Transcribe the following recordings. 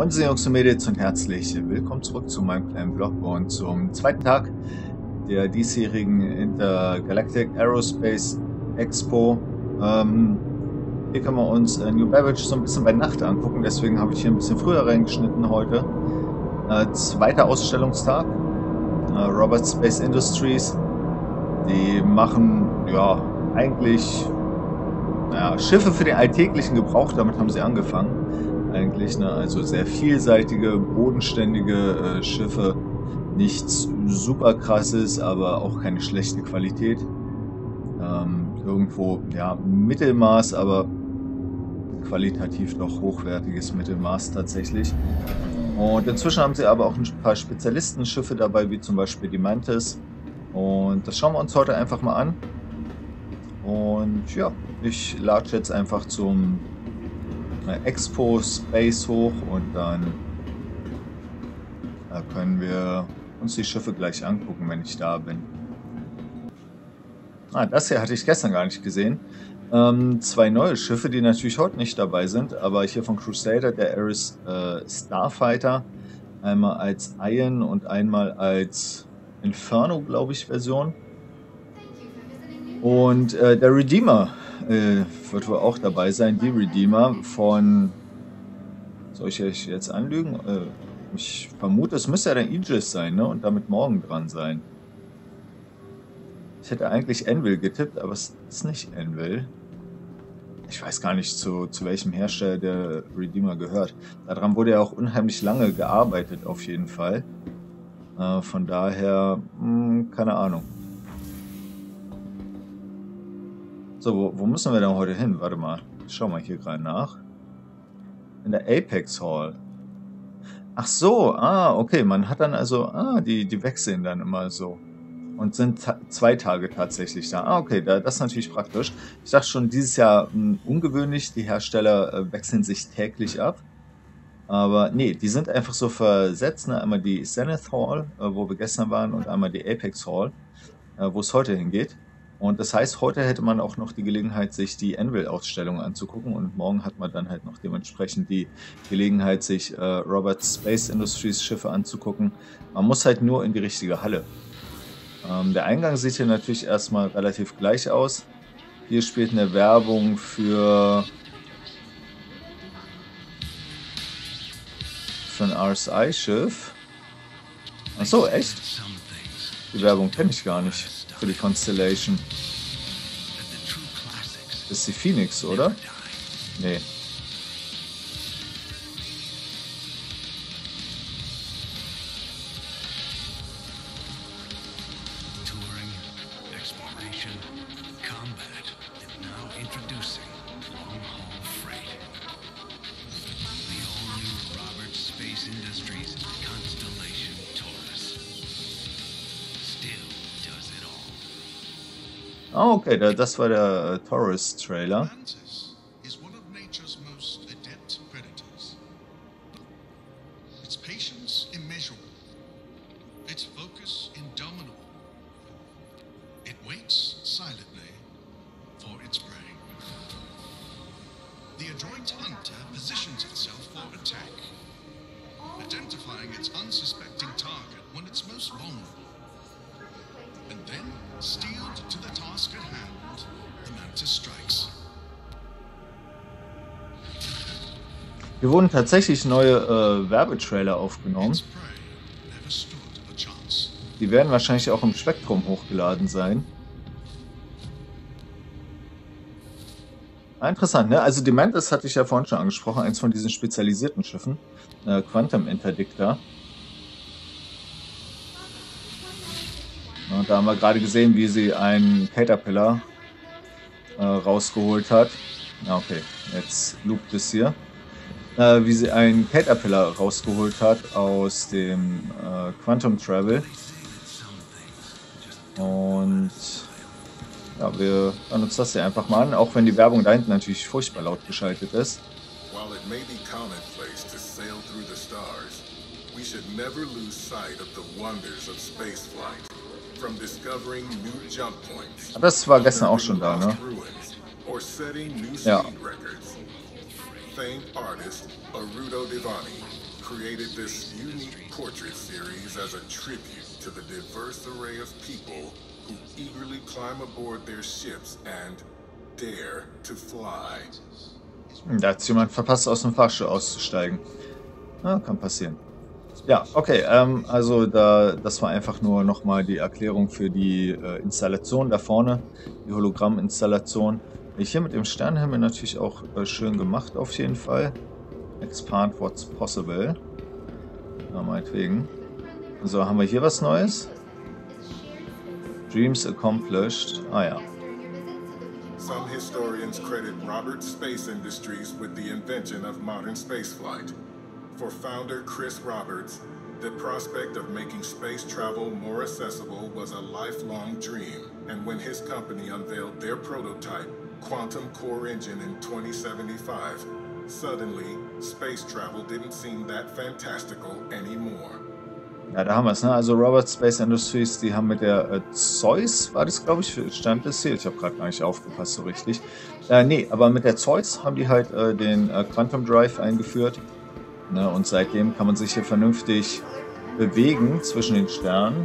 Moin Jungs und Mädels und herzlich willkommen zurück zu meinem kleinen Vlog und zum zweiten Tag der diesjährigen Intergalactic Aerospace Expo. Hier können wir uns New Babbage so ein bisschen bei Nacht angucken, deswegen habe ich hier ein bisschen früher reingeschnitten heute. Zweiter Ausstellungstag, Roberts Space Industries. Die machen ja eigentlich Schiffe für den alltäglichen Gebrauch, damit haben sie angefangen. Eigentlich, ne? Also sehr vielseitige, bodenständige Schiffe, nichts super krasses, aber auch keine schlechte Qualität. Irgendwo, ja, Mittelmaß, aber qualitativ doch hochwertiges Mittelmaß tatsächlich. Und inzwischen haben sie aber auch ein paar Spezialistenschiffe dabei, wie zum Beispiel die Mantis. Und das schauen wir uns heute einfach mal an. Und ja, ich latsche jetzt einfach zum Expo Space hoch und dann können wir uns die Schiffe gleich angucken, wenn ich da bin. Das hier hatte ich gestern gar nicht gesehen. Zwei neue Schiffe, die natürlich heute nicht dabei sind, aber hier von Crusader, der Ares Starfighter, einmal als Ion und einmal als Inferno, glaube ich, Version. Und der Redeemer wird wohl auch dabei sein, die Redeemer von... Soll ich euch jetzt anlügen? Ich vermute, es müsste ja der Aegis sein, ne? Und damit morgen dran sein. Ich hätte eigentlich Anvil getippt, aber es ist nicht Anvil. Ich weiß gar nicht, zu welchem Hersteller der Redeemer gehört. Daran wurde ja auch unheimlich lange gearbeitet, auf jeden Fall. Von daher, keine Ahnung. So, wo müssen wir denn heute hin? Warte mal, ich schau mal hier gerade nach. In der Apex Hall. Ach so, okay, man hat dann also, die wechseln dann immer so. Und sind zwei Tage tatsächlich da. Okay, das ist natürlich praktisch. Ich dachte schon, dieses Jahr ungewöhnlich, die Hersteller wechseln sich täglich ab. Aber nee, die sind einfach so versetzt, ne? Einmal die Zenith Hall, wo wir gestern waren, und einmal die Apex Hall, wo es heute hingeht. Und das heißt, heute hätte man auch noch die Gelegenheit, sich die Anvil-Ausstellung anzugucken. Und morgen hat man dann halt noch dementsprechend die Gelegenheit, sich Roberts Space Industries Schiffe anzugucken. Man muss halt nur in die richtige Halle. Der Eingang sieht hier natürlich erstmal relativ gleich aus. Hier spielt eine Werbung für ein RSI-Schiff. Achso, echt? Die Werbung kenne ich gar nicht. Für die Constellation. Das ist die Phoenix, oder? Nee. Okay, das war der Taurus-Trailer. Hier wurden tatsächlich neue Werbetrailer aufgenommen. Die werden wahrscheinlich auch im Spektrum hochgeladen sein. Interessant, ne? Also die Mantis hatte ich ja vorhin schon angesprochen, eins von diesen spezialisierten Schiffen. Quantum Interdictor. Und da haben wir gerade gesehen, wie sie einen Caterpillar rausgeholt hat. Okay, jetzt loopt es hier. Wie sie einen Caterpillar rausgeholt hat aus dem Quantum Travel. Und ja, wir hören uns das hier einfach mal an, auch wenn die Werbung da hinten natürlich furchtbar laut geschaltet ist. While it may be commonplace to sail through the stars, we should never lose sight of the wonders of spaceflight. From discovering new jump points. Das war gestern auch schon da, ne? Ja. Famed artist Arudo Devani created this unique portrait series as a tribute to the diverse array of people who eagerly climb aboard their ships and dare to fly. Da hat jemand verpasst, aus dem Fahrstuhl auszusteigen. Ah, kann passieren. Ja, okay, also das war einfach nur nochmal die Erklärung für die Installation da vorne, die Hologramminstallation. Hier mit dem Sternenhimmel natürlich auch schön gemacht auf jeden Fall. Expand what's possible. Ja, meinetwegen. So, haben wir hier was Neues? Dreams accomplished. Ah ja. Some historians credit Roberts Space Industries with the invention of modern spaceflight. For founder Chris Roberts, the prospect of making space travel more accessible was a lifelong dream. And when his company unveiled their prototype, Quantum Core Engine in 2075, suddenly space travel didn't seem that fantastical anymore. Ja, da haben wir es, ne? Also Roberts Space Industries, die haben mit der Zeus, war das glaube ich, stand das hier? Ich habe gerade gar nicht aufgepasst so richtig. Nee, aber mit der Zeus haben die halt den Quantum Drive eingeführt. Ne? Und seitdem kann man sich hier vernünftig bewegen zwischen den Sternen.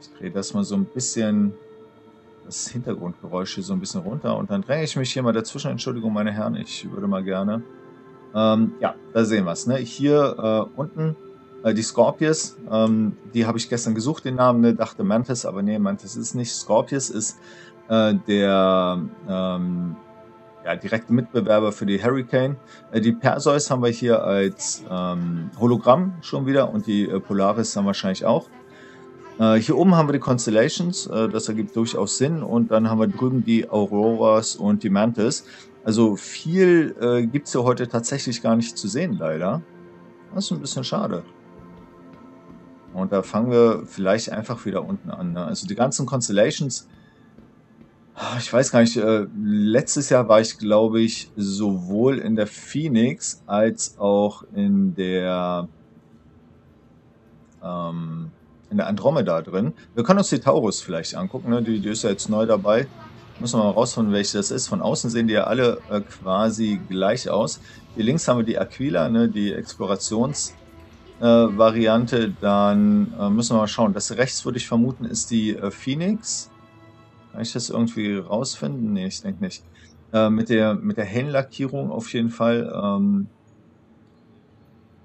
Ich drehe das mal so ein bisschen, das Hintergrundgeräusch hier so ein bisschen runter. Und dann dränge ich mich hier mal dazwischen. Entschuldigung, meine Herren, ich würde mal gerne... ja, da sehen wir es. Ne? Hier unten die Scorpius. Die habe ich gestern gesucht, den Namen. Ne? Dachte Mantis, aber nee, Mantis ist nicht. Scorpius ist der ja, direkte Mitbewerber für die Hurricane. Die Perseus haben wir hier als Hologramm schon wieder. Und die Polaris haben wir wahrscheinlich auch. Hier oben haben wir die Constellations, das ergibt durchaus Sinn. Und dann haben wir drüben die Auroras und die Mantis. Also viel gibt es hier heute tatsächlich gar nicht zu sehen, leider. Das ist ein bisschen schade. Und da fangen wir vielleicht einfach wieder unten an. Ne? Also die ganzen Constellations, ich weiß gar nicht, letztes Jahr war ich, glaube ich, sowohl in der Phoenix als auch in der Andromeda drin. Wir können uns die Taurus vielleicht angucken, ne? Die ist ja jetzt neu dabei. Müssen wir mal rausfinden, welche das ist. Von außen sehen die ja alle quasi gleich aus. Hier links haben wir die Aquila, ne? Die Explorationsvariante. Dann müssen wir mal schauen. Das rechts würde ich vermuten ist die Phoenix. Kann ich das irgendwie rausfinden? Ne, ich denke nicht. Mit der hellen Lackierung auf jeden Fall.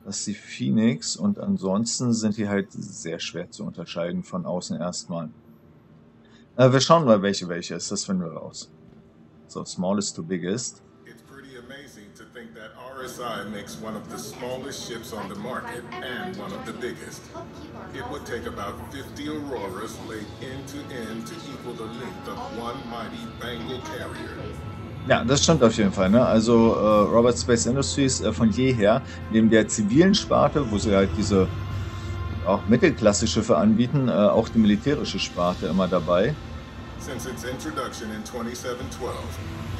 Das ist die Phoenix und ansonsten sind die halt sehr schwer zu unterscheiden von außen erstmal. Wir schauen mal, welche ist. Das finden wir raus. So, smallest to biggest. It's pretty amazing to think that RSI makes one of the smallest ships on the market and one of the biggest. It would take about 50 Auroras laid end to equal the length of one mighty Bengal carrier. Ja, das stimmt auf jeden Fall. Ne? Also Roberts Space Industries von jeher, neben der zivilen Sparte, wo sie halt diese auch Mittelklasse-Schiffe anbieten, auch die militärische Sparte immer dabei. Since its introduction in 2712,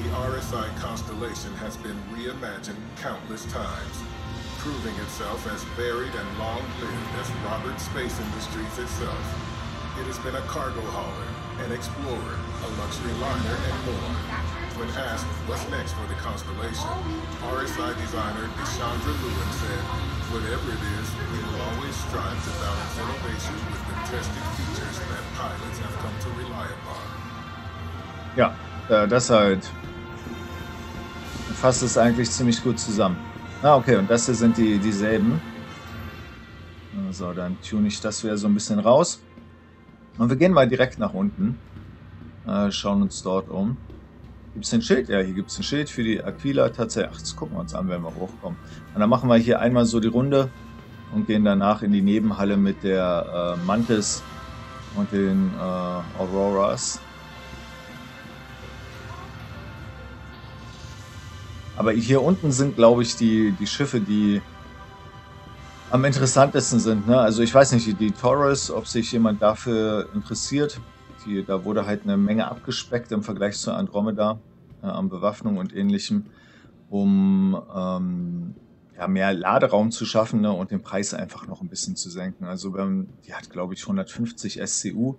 the RSI Constellation has been reimagined countless times, proving itself as varied and long-lived as Roberts Space Industries itself. It has been a cargo hauler, an explorer, a luxury liner and more. When asked what's next for the Constellation, RSI designer Chandra Lewin said, whatever it is, we will always strive to balance innovation with the tested features that pilots have come to rely upon. Ja, das halt fasst es eigentlich ziemlich gut zusammen. Ah, okay, und das hier sind dieselben. So, dann tune ich das wieder so ein bisschen raus. Und wir gehen mal direkt nach unten. Schauen uns dort um. Gibt es ein Schild? Ja, hier gibt es ein Schild für die Aquila tatsächlich. Ach, das gucken wir uns an, wenn wir hochkommen. Und dann machen wir hier einmal so die Runde und gehen danach in die Nebenhalle mit der Mantis und den Auroras. Aber hier unten sind, glaube ich, die Schiffe, die am interessantesten sind. Ne? Also ich weiß nicht, die Taurus, ob sich jemand dafür interessiert. Da wurde halt eine Menge abgespeckt im Vergleich zu Andromeda an Bewaffnung und Ähnlichem, um ja, mehr Laderaum zu schaffen, ne, und den Preis einfach noch ein bisschen zu senken. Also die hat, glaube ich, 150 SCU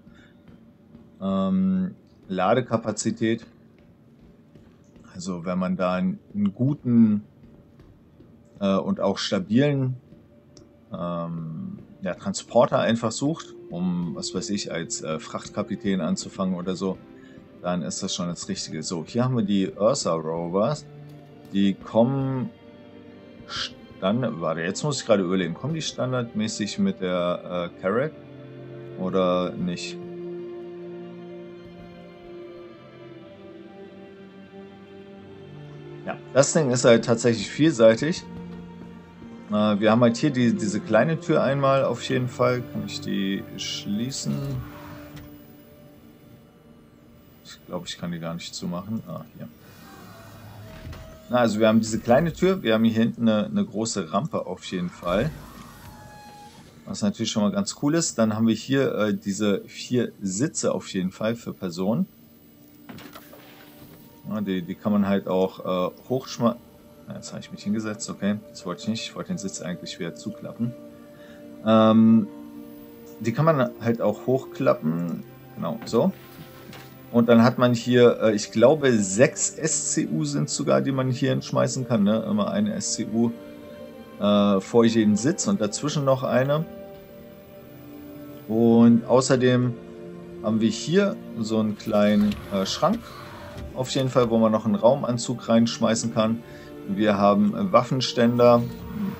Ladekapazität. Also wenn man da einen guten und auch stabilen Transporter einfach sucht, um, was weiß ich, als Frachtkapitän anzufangen oder so, dann ist das schon das Richtige. So, hier haben wir die Ursa-Rovers. Die kommen dann, warte, jetzt muss ich gerade überlegen, kommen die standardmäßig mit der Carrack oder nicht? Ja, das Ding ist halt tatsächlich vielseitig. Wir haben halt hier diese kleine Tür einmal auf jeden Fall. Kann ich die schließen? Ich glaube, ich kann die gar nicht zumachen. Ah, hier. Na, also wir haben diese kleine Tür. Wir haben hier hinten eine große Rampe auf jeden Fall. Was natürlich schon mal ganz cool ist. Dann haben wir hier diese 4 Sitze auf jeden Fall für Personen. Ja, die kann man halt auch hochschmeißen. Jetzt habe ich mich hingesetzt, okay, das wollte ich nicht. Ich wollte den Sitz eigentlich wieder zuklappen. Die kann man halt auch hochklappen, genau so. Und dann hat man hier, ich glaube, 6 SCU sind sogar, die man hier hinschmeißen kann. Ne? Immer eine SCU vor jedem Sitz und dazwischen noch eine. Und außerdem haben wir hier so einen kleinen Schrank, auf jeden Fall, wo man noch einen Raumanzug reinschmeißen kann. Wir haben Waffenständer,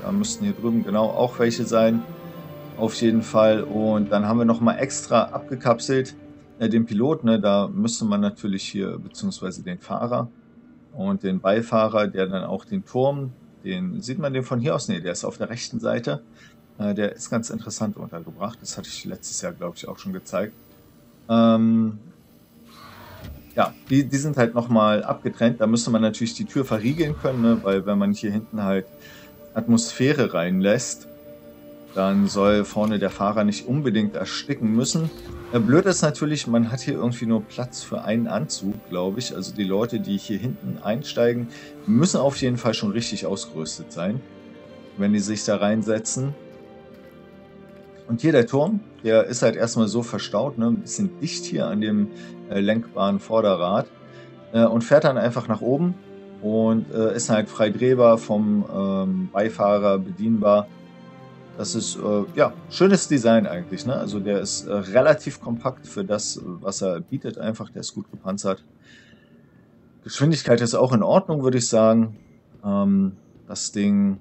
da müssten hier drüben genau auch welche sein, auf jeden Fall. Und dann haben wir nochmal extra abgekapselt den Pilot, ne, da müsste man natürlich hier, beziehungsweise den Fahrer und den Beifahrer, der dann auch den Turm, den sieht man den von hier aus, ne, der ist auf der rechten Seite, der ist ganz interessant untergebracht, das hatte ich letztes Jahr, glaube ich, auch schon gezeigt. Ja, die sind halt nochmal abgetrennt. Da müsste man natürlich die Tür verriegeln können, ne? Weil wenn man hier hinten halt Atmosphäre reinlässt, dann soll vorne der Fahrer nicht unbedingt ersticken müssen. Blöd ist natürlich, man hat hier irgendwie nur Platz für einen Anzug, glaube ich. Also die Leute, die hier hinten einsteigen, müssen auf jeden Fall schon richtig ausgerüstet sein, wenn die sich da reinsetzen. Und hier der Turm, der ist halt erstmal so verstaut, ne? Ein bisschen dicht hier an dem lenkbaren Vorderrad und fährt dann einfach nach oben und ist halt frei drehbar, vom Beifahrer bedienbar. Das ist, ja, schönes Design eigentlich, ne? Also der ist relativ kompakt für das, was er bietet einfach, der ist gut gepanzert. Geschwindigkeit ist auch in Ordnung, würde ich sagen. Das Ding,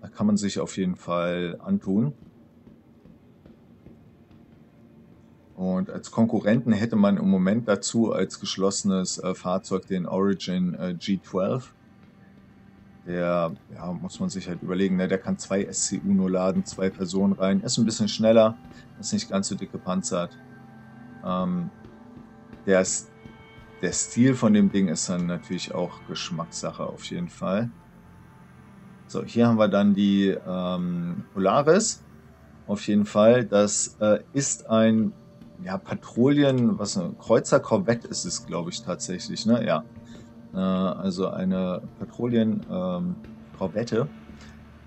da kann man sich auf jeden Fall antun. Und als Konkurrenten hätte man im Moment dazu als geschlossenes Fahrzeug den Origin G12. Der, ja, muss man sich halt überlegen, ne? Der kann 2 SCU nur laden, 2 Personen rein. Ist ein bisschen schneller, ist nicht ganz so dick gepanzert. Der Stil von dem Ding ist dann natürlich auch Geschmackssache auf jeden Fall. So, hier haben wir dann die Polaris. Auf jeden Fall, das ist ein... Ja, Patrouillen, was eine Kreuzer-Korvette ist es, glaube ich, tatsächlich, ne? Ja. Also eine Patrouillen-Korvette.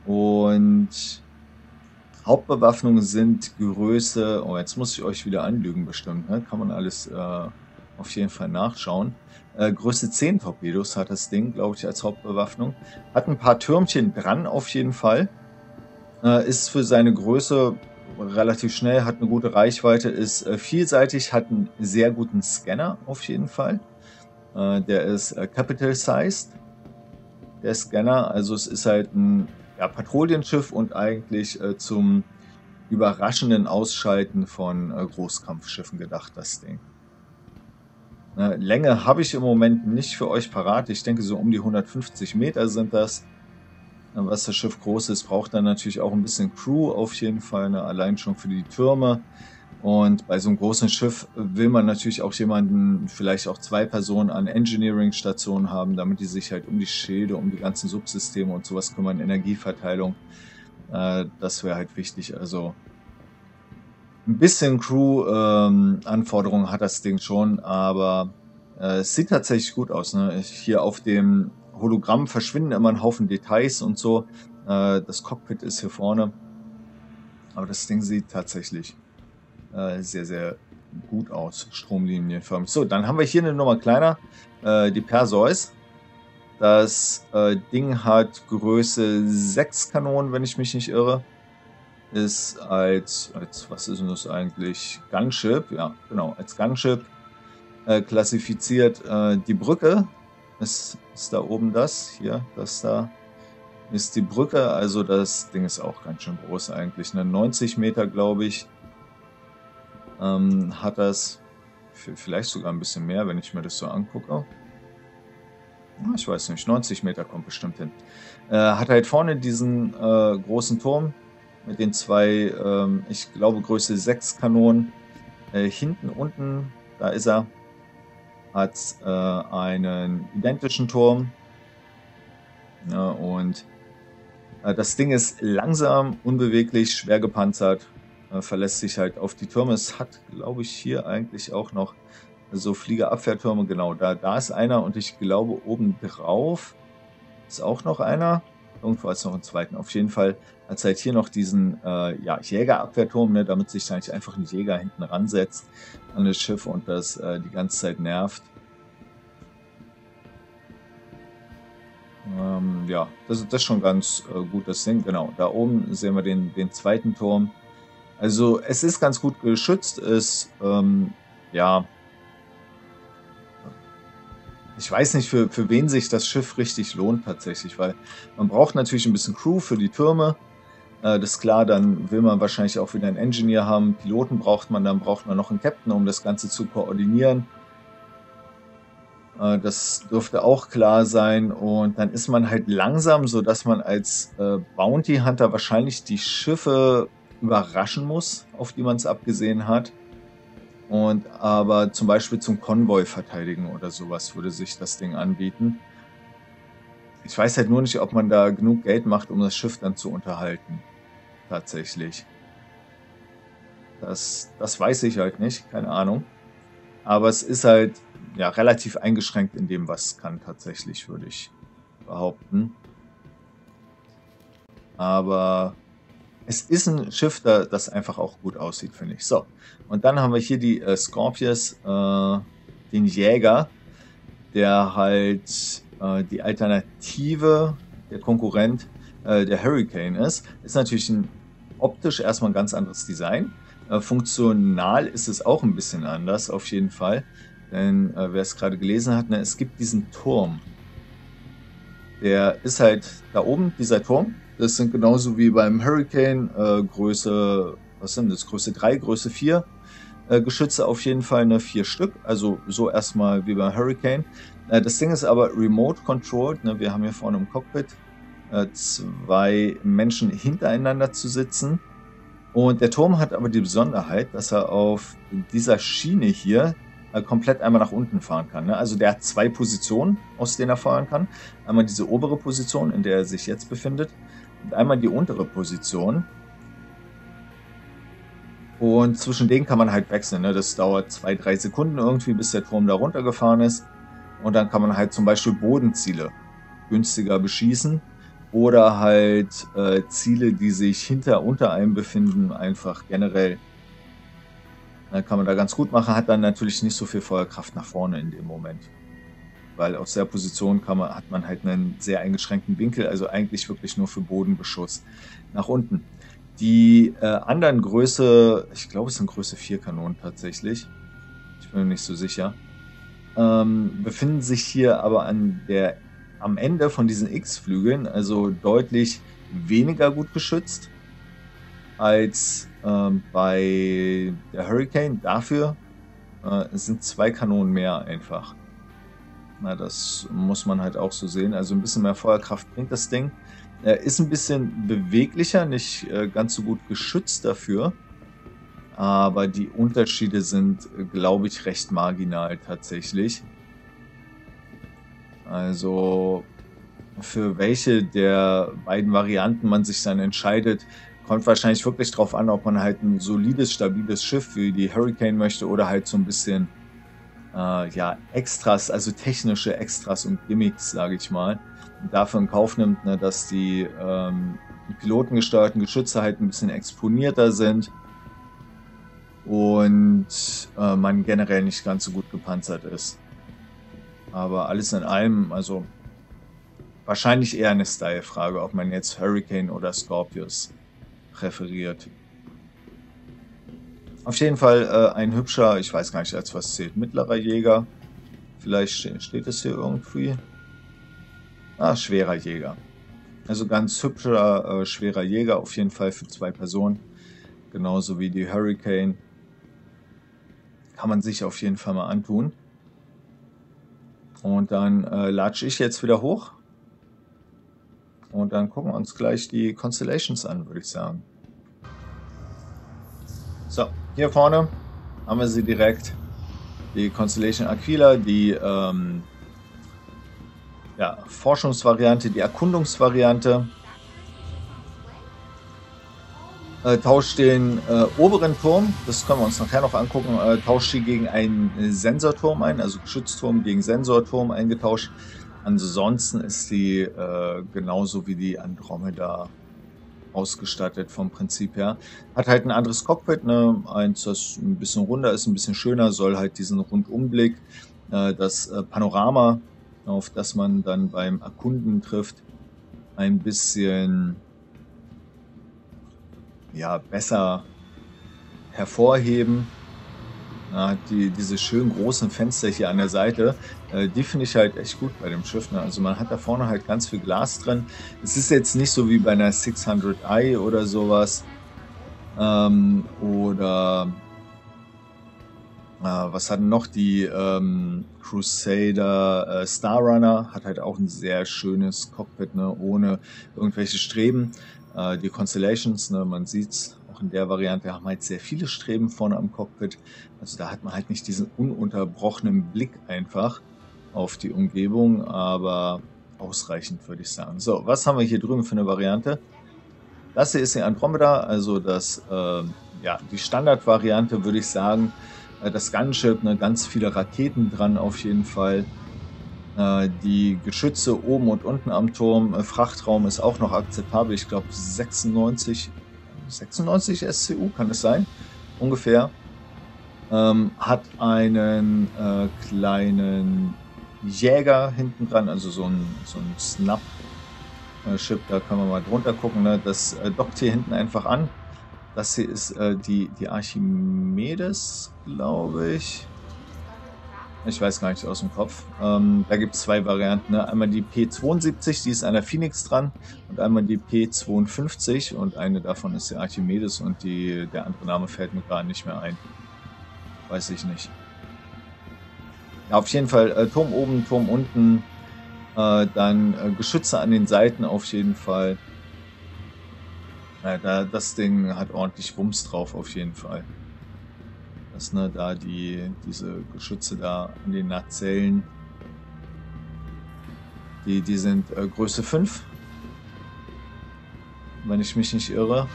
Und Hauptbewaffnung sind Größe, oh, jetzt muss ich euch wieder anlügen bestimmt, ne? Kann man alles auf jeden Fall nachschauen. Größe 10 Torpedos hat das Ding, glaube ich, als Hauptbewaffnung. Hat ein paar Türmchen dran, auf jeden Fall. Ist für seine Größe relativ schnell, hat eine gute Reichweite, ist vielseitig, hat einen sehr guten Scanner auf jeden Fall. Der ist capital-sized, der Scanner. Also es ist halt ein, ja, Patrouillenschiff und eigentlich zum überraschenden Ausschalten von Großkampfschiffen gedacht, das Ding. Länge habe ich im Moment nicht für euch parat. Ich denke, so um die 150 Meter sind das. Was das Schiff groß ist, braucht dann natürlich auch ein bisschen Crew auf jeden Fall, ne? Allein schon für die Türme. Und bei so einem großen Schiff will man natürlich auch jemanden, vielleicht auch 2 Personen an Engineering-Stationen haben, damit die sich halt um die Schilde, um die ganzen Subsysteme und sowas kümmern, Energieverteilung. Das wäre halt wichtig. Also ein bisschen Crew-Anforderungen hat das Ding schon, aber es sieht tatsächlich gut aus, ne? Hier auf dem Hologramm verschwinden immer ein Haufen Details und so. Das Cockpit ist hier vorne. Aber das Ding sieht tatsächlich sehr, sehr gut aus. Stromlinienförmig. So, dann haben wir hier eine Nummer kleiner. Die Perseus. Das Ding hat Größe 6 Kanonen, wenn ich mich nicht irre. Ist als was ist denn das eigentlich? Gunship, ja, genau, als Gunship klassifiziert. Die Brücke ist da oben das, hier, das da ist die Brücke. Also das Ding ist auch ganz schön groß eigentlich. Ne? 90 Meter, glaube ich, hat das, vielleicht sogar ein bisschen mehr, wenn ich mir das so angucke. Ich weiß nicht, 90 Meter kommt bestimmt hin. Hat halt vorne diesen großen Turm mit den zwei, ich glaube, Größe 6 Kanonen. Hinten unten, da ist er, hat einen identischen Turm. Ja, und das Ding ist langsam, unbeweglich, schwer gepanzert, verlässt sich halt auf die Türme. Es hat, glaube ich, hier eigentlich auch noch so Fliegerabwehrtürme, genau, da ist einer und ich glaube obendrauf ist auch noch einer. Irgendwo ist noch einen zweiten. Auf jeden Fall hat es halt hier noch diesen ja, Jägerabwehrturm, ne, damit sich da nicht einfach ein Jäger hinten ransetzt an das Schiff und das die ganze Zeit nervt. Ja, das ist schon ganz gut, das Ding. Genau, da oben sehen wir den zweiten Turm. Also es ist ganz gut geschützt, ist ja... Ich weiß nicht, für wen sich das Schiff richtig lohnt tatsächlich, weil man braucht natürlich ein bisschen Crew für die Türme. Das ist klar, dann will man wahrscheinlich auch wieder einen Engineer haben. Piloten braucht man, dann braucht man noch einen Captain, um das Ganze zu koordinieren. Das dürfte auch klar sein. Und dann ist man halt langsam, sodass man als Bounty Hunter wahrscheinlich die Schiffe überraschen muss, auf die man es abgesehen hat. Und aber zum Beispiel zum Konvoi verteidigen oder sowas würde sich das Ding anbieten. Ich weiß halt nur nicht, ob man da genug Geld macht, um das Schiff dann zu unterhalten. Tatsächlich. Das weiß ich halt nicht, keine Ahnung. Aber es ist halt ja relativ eingeschränkt in dem, was es kann, tatsächlich, würde ich behaupten. Aber... Es ist ein Schiff, das einfach auch gut aussieht, finde ich. So, und dann haben wir hier die Scorpius, den Jäger, der halt die Alternative, der Konkurrent der Hurricane ist. Ist natürlich ein optisch erstmal ein ganz anderes Design. Funktional ist es auch ein bisschen anders, auf jeden Fall. Denn wer es gerade gelesen hat, ne, es gibt diesen Turm. Der ist halt da oben, dieser Turm. Das sind genauso wie beim Hurricane Größe, was sind das? Größe 3, Größe 4 Geschütze auf jeden Fall, ne, 4 Stück. Also so erstmal wie beim Hurricane. Das Ding ist aber remote controlled. Ne, wir haben hier vorne im Cockpit zwei Menschen hintereinander zu sitzen. Und der Turm hat aber die Besonderheit, dass er auf dieser Schiene hier komplett einmal nach unten fahren kann. Ne? Also der hat zwei Positionen, aus denen er fahren kann. Einmal diese obere Position, in der er sich jetzt befindet, und einmal die untere Position. Und zwischen denen kann man halt wechseln. Ne? Das dauert 2-3 Sekunden irgendwie, bis der Turm da runtergefahren ist. Und dann kann man halt zum Beispiel Bodenziele günstiger beschießen oder halt Ziele, die sich unter einem befinden, einfach generell. Dann kann man da ganz gut machen, hat dann natürlich nicht so viel Feuerkraft nach vorne in dem Moment. Weil aus der Position hat man halt einen sehr eingeschränkten Winkel, also eigentlich wirklich nur für Bodenbeschuss nach unten. Die anderen Größe, ich glaube es sind Größe 4 Kanonen tatsächlich, ich bin mir nicht so sicher, befinden sich hier aber am Ende von diesen X-Flügeln, also deutlich weniger gut geschützt als bei der Hurricane. Dafür sind 2 Kanonen mehr einfach. Na, das muss man halt auch so sehen. Also ein bisschen mehr Feuerkraft bringt das Ding. Ist ein bisschen beweglicher, nicht ganz so gut geschützt dafür. Aber die Unterschiede sind, glaube ich, recht marginal tatsächlich. Also für welche der beiden Varianten man sich dann entscheidet, kommt wahrscheinlich wirklich drauf an, ob man halt ein solides, stabiles Schiff wie die Hurricane möchte oder halt so ein bisschen ja, Extras, also technische Extras und Gimmicks, sage ich mal, und dafür in Kauf nimmt, ne, dass die pilotengesteuerten Geschütze halt ein bisschen exponierter sind und man generell nicht ganz so gut gepanzert ist. Aber alles in allem, also Wahrscheinlich eher eine Style-Frage, ob man jetzt Hurricane oder Scorpius präferiert. Auf jeden Fall ein hübscher, ich weiß gar nicht, als was zählt, mittlerer Jäger. Vielleicht steht es hier irgendwie. Ah, schwerer Jäger. Also ganz hübscher, schwerer Jäger, auf jeden Fall für zwei Personen. Genauso wie die Hurricane. Kann man sich auf jeden Fall mal antun. Und dann latsche ich jetzt wieder hoch. Und dann gucken wir uns gleich die Constellations an, würde ich sagen. So, hier vorne haben wir sie direkt. Die Constellation Aquila, die ja, Forschungsvariante, die Erkundungsvariante. Tauscht den oberen Turm, das können wir uns nachher noch angucken, tauscht die gegen einen Sensorturm ein, also Geschützturm gegen Sensorturm eingetauscht. Ansonsten ist die genauso wie die Andromeda ausgestattet vom Prinzip her. Hat halt ein anderes Cockpit, ne? Eins, das ein bisschen runder ist, ein bisschen schöner, soll halt diesen Rundumblick, das Panorama, auf das man dann beim Erkunden trifft, ein bisschen ja, besser hervorheben. Ja, diese schönen großen Fenster hier an der Seite, die finde ich halt echt gut bei dem Schiff. Ne? Also man hat da vorne halt ganz viel Glas drin. Es ist jetzt nicht so wie bei einer 600i oder sowas. Oder was hatten noch die Crusader Star Runner? Hat halt auch ein sehr schönes Cockpit, ne? Ohne irgendwelche Streben. Die Constellations, ne? Man sieht es. In der Variante haben halt sehr viele Streben vorne am Cockpit. Also da hat man halt nicht diesen ununterbrochenen Blick einfach auf die Umgebung, aber ausreichend würde ich sagen. So, was haben wir hier drüben für eine Variante? Das hier ist die Andromeda, also das, ja, die Standardvariante würde ich sagen. Das Gunship, ne, ganz viele Raketen dran auf jeden Fall. Die Geschütze oben und unten am Turm. Frachtraum ist auch noch akzeptabel, ich glaube 96 SCU, kann es sein? Ungefähr. Hat einen kleinen Jäger hinten dran, also so ein Snap-Ship, da können wir mal drunter gucken. Ne? Das dockt hier hinten einfach an. Das hier ist die Archimedes, glaube ich. Ich weiß gar nicht aus dem Kopf. Da gibt es zwei Varianten. Ne? Einmal die P72, die ist an der Phoenix dran. Und einmal die P52. Und eine davon ist der Archimedes. Und der andere Name fällt mir gerade nicht mehr ein. Weiß ich nicht. Ja, auf jeden Fall Turm oben, Turm unten. Dann Geschütze an den Seiten auf jeden Fall. Das Ding hat ordentlich Wumms drauf auf jeden Fall. Dass, ne, da diese Geschütze da an den Nazellen, die sind Größe 5, wenn ich mich nicht irre.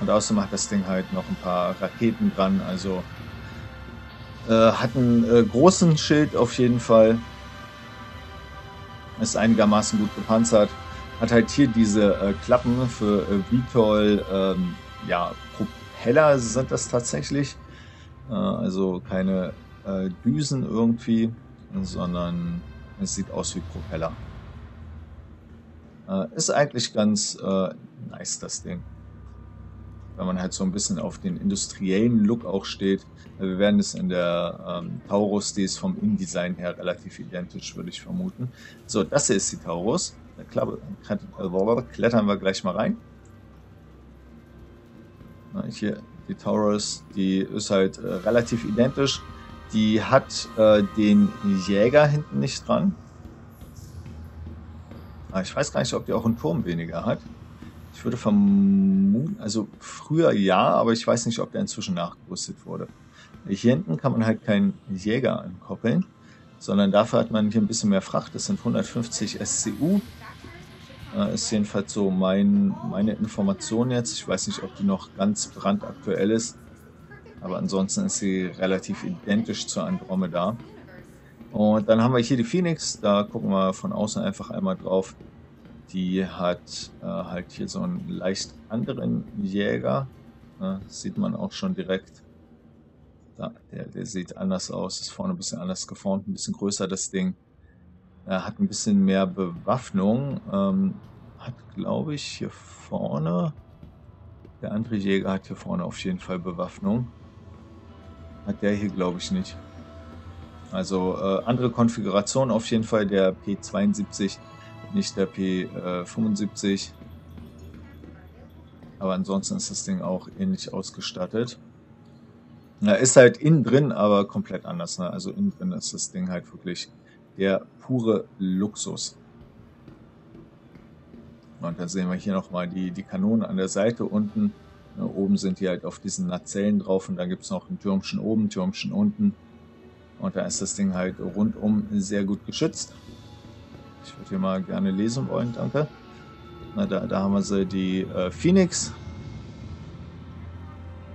Und außerdem hat das Ding halt noch ein paar Raketen dran, also hat einen großen Schild auf jeden Fall, ist einigermaßen gut gepanzert, hat halt hier diese Klappen für VTOL, ja, heller sind das tatsächlich, also keine Düsen irgendwie, sondern es sieht aus wie Propeller. Ist eigentlich ganz nice, das Ding. Wenn man halt so ein bisschen auf den industriellen Look auch steht. Wir werden es in der Taurus, die ist vom InDesign her relativ identisch, würde ich vermuten. So, das hier ist die Taurus. Da klettern wir gleich mal rein. Hier die Taurus, die ist halt relativ identisch. Die hat den Jäger hinten nicht dran. Aber ich weiß gar nicht, ob die auch einen Turm weniger hat. Ich würde vermuten, also früher ja, aber ich weiß nicht, ob der inzwischen nachgerüstet wurde. Hier hinten kann man halt keinen Jäger ankoppeln, sondern dafür hat man hier ein bisschen mehr Fracht. Das sind 150 SCU. Ist jedenfalls so meine Information jetzt. Ich weiß nicht, ob die noch ganz brandaktuell ist. Aber ansonsten ist sie relativ identisch zur Andromeda. Und dann haben wir hier die Phoenix. Da gucken wir von außen einfach einmal drauf. Die hat halt hier so einen leicht anderen Jäger. Das sieht man auch schon direkt. Der sieht anders aus. Ist vorne ein bisschen anders geformt, ein bisschen größer das Ding. Er hat ein bisschen mehr Bewaffnung. Hat, glaube ich, hier vorne... Der andere Jäger hat hier vorne auf jeden Fall Bewaffnung. Hat der hier, glaube ich, nicht. Also andere Konfiguration auf jeden Fall. Der P72, nicht der P75. Aber ansonsten ist das Ding auch ähnlich ausgestattet. Na, ist halt innen drin, aber komplett anders. Ne? Also innen drin ist das Ding halt wirklich der pure Luxus. Und da sehen wir hier nochmal die Kanonen an der Seite unten. Na, oben sind die halt auf diesen Nazellen drauf und dann gibt es noch ein Türmchen oben, Türmchen unten. Und da ist das Ding halt rundum sehr gut geschützt. Ich würde hier mal gerne lesen wollen, danke. Na, da haben wir sie, die Phoenix.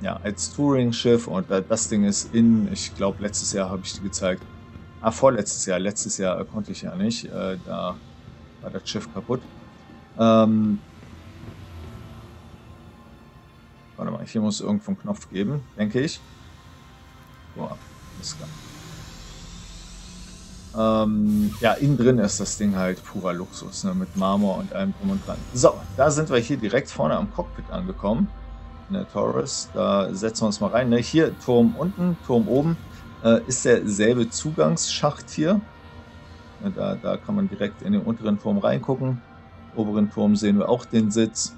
Ja, als Touring-Schiff, und das Ding ist in, ich glaube letztes Jahr habe ich die gezeigt. Ah, vorletztes Jahr, letztes Jahr konnte ich ja nicht, da war das Schiff kaputt. Warte mal, hier muss irgendwo einen Knopf geben, denke ich. Boah, ist klar. Ja, innen drin ist das Ding halt purer Luxus, ne, mit Marmor und allem drum und dran. So, da sind wir hier direkt vorne am Cockpit angekommen. In der Taurus, da setzen wir uns mal rein. Ne? Hier Turm unten, Turm oben ist derselbe Zugangsschacht hier. Da kann man direkt in den unteren Turm reingucken. Oberen Turm sehen wir auch den Sitz.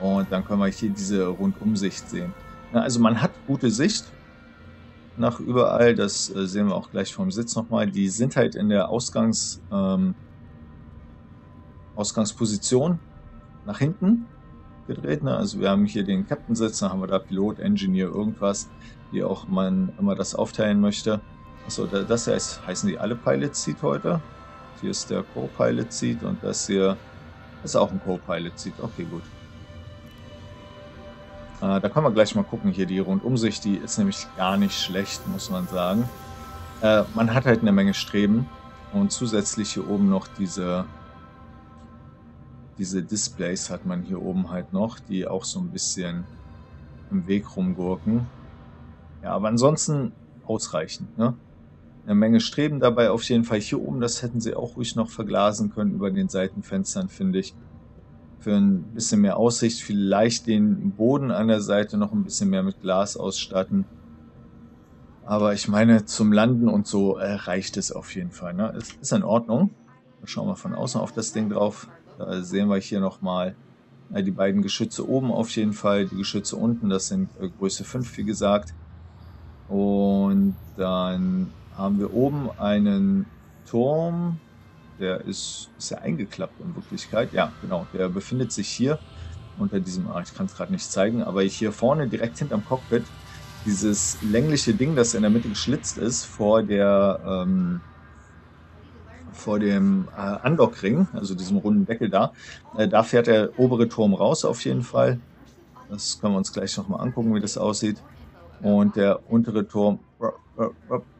Und dann können wir hier diese Rundumsicht sehen. Na, also man hat gute Sicht nach überall. Das sehen wir auch gleich vom Sitz nochmal. Die sind halt in der Ausgangsposition nach hinten gedreht. Ne? Also wir haben hier den Captain-Sitz, dann haben wir da Pilot, Engineer, irgendwas, wie auch man immer das aufteilen möchte. Achso, das heißen die alle Pilot-Seat heute. Hier ist der Co-Pilot-Seat und das hier ist auch ein Co-Pilot-Seat. Okay, gut. Da können wir gleich mal gucken, hier die Rundumsicht, die ist nämlich gar nicht schlecht, muss man sagen. Man hat halt eine Menge Streben und zusätzlich hier oben noch diese Displays hat man hier oben halt noch, die auch so ein bisschen im Weg rumgurken. Ja, aber ansonsten ausreichend, ne? Eine Menge Streben dabei auf jeden Fall. Hier oben, das hätten sie auch ruhig noch verglasen können über den Seitenfenstern, finde ich. Für ein bisschen mehr Aussicht, vielleicht den Boden an der Seite noch ein bisschen mehr mit Glas ausstatten. Aber ich meine, zum Landen und so reicht es auf jeden Fall, ne? Es ist in Ordnung. Schauen wir von außen auf das Ding drauf. Da sehen wir hier nochmal die beiden Geschütze oben auf jeden Fall, die Geschütze unten, das sind Größe 5, wie gesagt. Und dann haben wir oben einen Turm, der ist ja eingeklappt in Wirklichkeit. Ja, genau, der befindet sich hier unter diesem, ich kann es gerade nicht zeigen, aber hier vorne direkt hinterm Cockpit, dieses längliche Ding, das in der Mitte geschlitzt ist, vor dem Andockring, also diesem runden Deckel da. Da fährt der obere Turm raus auf jeden Fall. Das können wir uns gleich nochmal angucken, wie das aussieht. Und der untere Turm,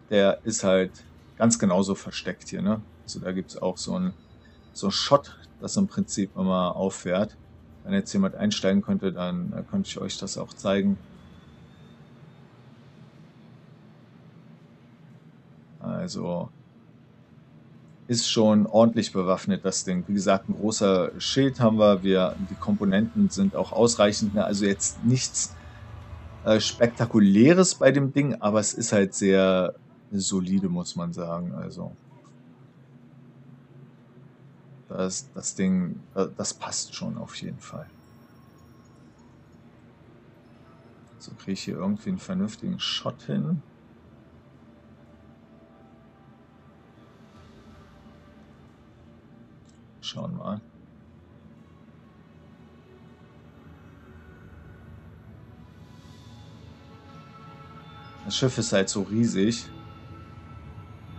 der ist halt ganz genauso versteckt hier, ne? Also da gibt es auch so ein Schott, das im Prinzip immer auffährt. Wenn jetzt jemand einsteigen könnte, dann könnte ich euch das auch zeigen. Also... ist schon ordentlich bewaffnet, das Ding. Wie gesagt, ein großer Schild haben wir. Die Komponenten sind auch ausreichend. Ne? Also jetzt nichts Spektakuläres bei dem Ding, aber es ist halt sehr solide, muss man sagen. Also das Ding, das passt schon auf jeden Fall. So, kriege ich hier irgendwie einen vernünftigen Shot hin. Schauen wir mal. Das Schiff ist halt so riesig.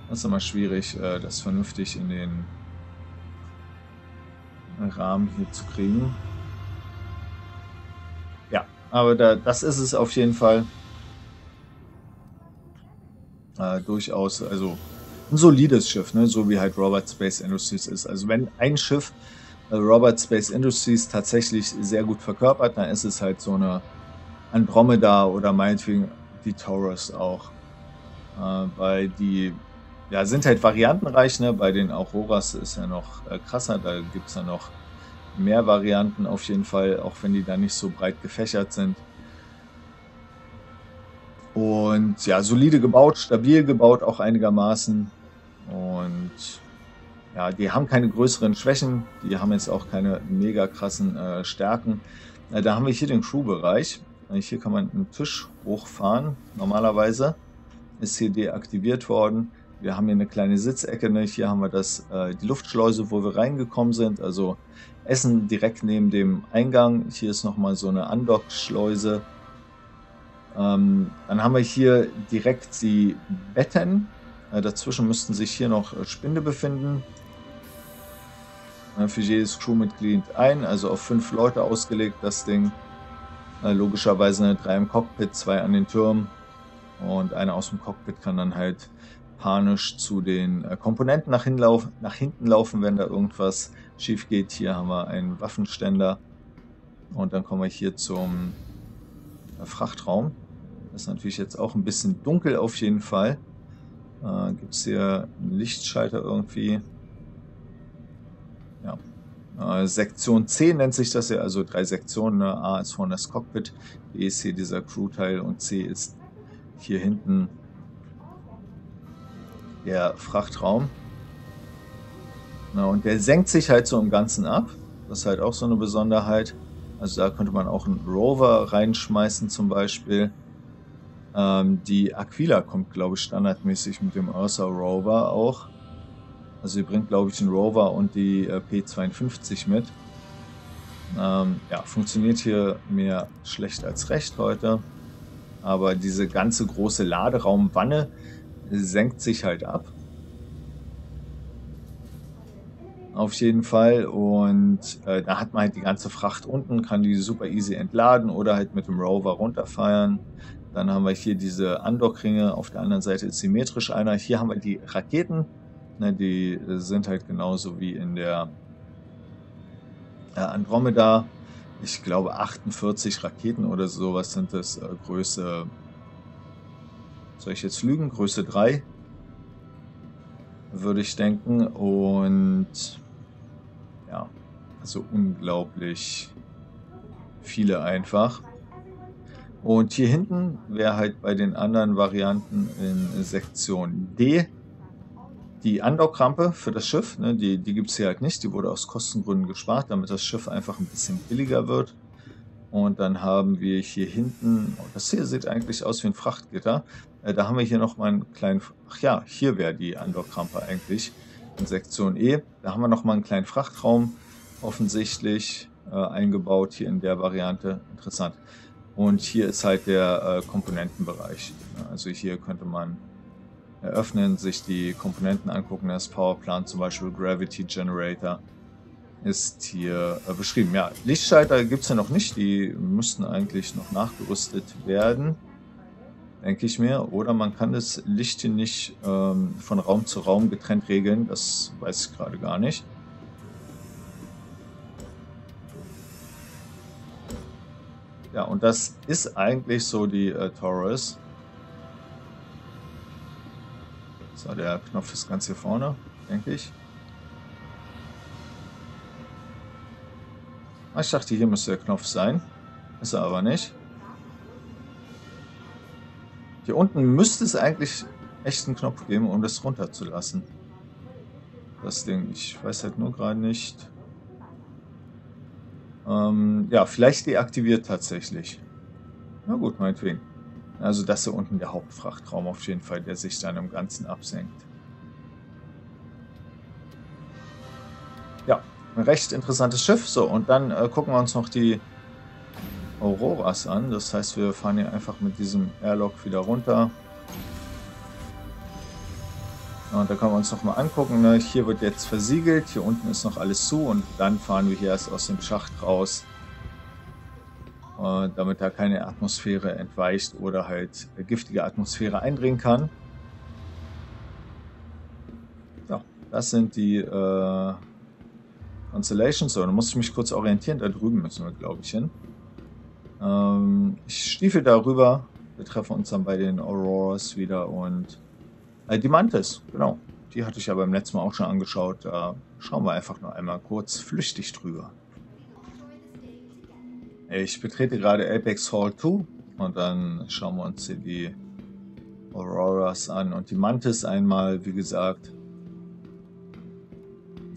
Das ist immer schwierig, das vernünftig in den Rahmen hier zu kriegen. Ja, aber das ist es auf jeden Fall. Durchaus, also... ein solides Schiff, ne? So wie halt Roberts Space Industries ist. Also wenn ein Schiff Roberts Space Industries tatsächlich sehr gut verkörpert, dann ist es halt so eine Andromeda oder meinetwegen die Taurus auch. Weil die Ja, sind halt variantenreich, ne? Bei den Auroras ist ja noch krasser, da gibt es ja noch mehr Varianten auf jeden Fall, auch wenn die da nicht so breit gefächert sind. Und ja, solide gebaut, stabil gebaut auch einigermaßen. Und ja, die haben keine größeren Schwächen, die haben jetzt auch keine mega krassen Stärken. Da haben wir hier den Crew-Bereich. Hier kann man einen Tisch hochfahren. Normalerweise ist hier deaktiviert worden. Wir haben hier eine kleine Sitzecke, ne? Hier haben wir das, die Luftschleuse, wo wir reingekommen sind. Also Essen direkt neben dem Eingang. Hier ist nochmal so eine Andockschleuse. Dann haben wir hier direkt die Betten. Dazwischen müssten sich hier noch Spinde befinden. Für jedes Crewmitglied ein, also auf 5 Leute ausgelegt das Ding. Logischerweise 3 im Cockpit, 2 an den Türmen. Und einer aus dem Cockpit kann dann halt panisch zu den Komponenten nach hinten laufen, wenn da irgendwas schief geht. Hier haben wir einen Waffenständer. Und dann kommen wir hier zum Frachtraum. Das ist natürlich jetzt auch ein bisschen dunkel auf jeden Fall. Gibt es hier einen Lichtschalter irgendwie? Ja. Sektion C nennt sich das ja, also 3 Sektionen. Ne? A ist vorne das Cockpit, B ist hier dieser Crewteil und C ist hier hinten der Frachtraum. Na, und der senkt sich halt so im Ganzen ab. Das ist halt auch so eine Besonderheit. Also da könnte man auch einen Rover reinschmeißen zum Beispiel. Die Aquila kommt, glaube ich, standardmäßig mit dem Ursa Rover auch. Also sie bringt, glaube ich, den Rover und die P52 mit. Ja, funktioniert hier mehr schlecht als recht heute. Aber diese ganze große Laderaumwanne senkt sich halt ab. Auf jeden Fall. Und da hat man halt die ganze Fracht unten, kann die super easy entladen oder halt mit dem Rover runterfeiern. Dann haben wir hier diese Andockringe. Auf der anderen Seite ist symmetrisch einer. Hier haben wir die Raketen. Ne, die sind halt genauso wie in der Andromeda. Ich glaube 48 Raketen oder sowas sind das. Größe, soll ich jetzt lügen? Größe 3 würde ich denken. Und ja, also unglaublich viele einfach. Und hier hinten wäre halt bei den anderen Varianten in Sektion D die Andockrampe für das Schiff. Ne? Die gibt es hier halt nicht. Die wurde aus Kostengründen gespart, damit das Schiff einfach ein bisschen billiger wird. Und dann haben wir hier hinten, oh, das hier sieht eigentlich aus wie ein Frachtgitter. Da haben wir hier nochmal einen kleinen, ach ja, hier wäre die Andockrampe eigentlich in Sektion E. Da haben wir nochmal einen kleinen Frachtraum offensichtlich eingebaut hier in der Variante. Interessant. Und hier ist halt der Komponentenbereich. Also hier könnte man eröffnen, sich die Komponenten angucken. Das Powerplant zum Beispiel, Gravity Generator ist hier beschrieben. Ja, Lichtschalter gibt es ja noch nicht. Die müssten eigentlich noch nachgerüstet werden, denke ich mir. Oder man kann das Licht hier nicht von Raum zu Raum getrennt regeln. Das weiß ich gerade gar nicht. Ja, und das ist eigentlich so die Taurus. So, der Knopf ist ganz hier vorne, denke ich. Ich dachte, hier müsste der Knopf sein. Ist er aber nicht. Hier unten müsste es eigentlich echt einen Knopf geben, um das runterzulassen. Das Ding, ich weiß halt nur gerade nicht. Ja, vielleicht deaktiviert tatsächlich. Na gut, meinetwegen. Also das hier unten der Hauptfrachtraum auf jeden Fall, der sich dann im Ganzen absenkt. Ja, ein recht interessantes Schiff. So, und dann gucken wir uns noch die Auroras an. Das heißt, wir fahren hier einfach mit diesem Airlock wieder runter. Und da können wir uns nochmal angucken, ne? Hier wird jetzt versiegelt, hier unten ist noch alles zu und dann fahren wir hier erst aus dem Schacht raus, damit da keine Atmosphäre entweicht oder halt giftige Atmosphäre eindringen kann. Ja, das sind die Constellations. So, da muss ich mich kurz orientieren, da drüben müssen wir, glaube ich, hin. Ich stiefel darüber, wir treffen uns dann bei den Auroras wieder und Die Mantis, genau. Die hatte ich ja beim letzten Mal auch schon angeschaut. Da schauen wir einfach noch einmal kurz flüchtig drüber. Ich betrete gerade Apex Hall 2 und dann schauen wir uns hier die Auroras an und die Mantis einmal, wie gesagt.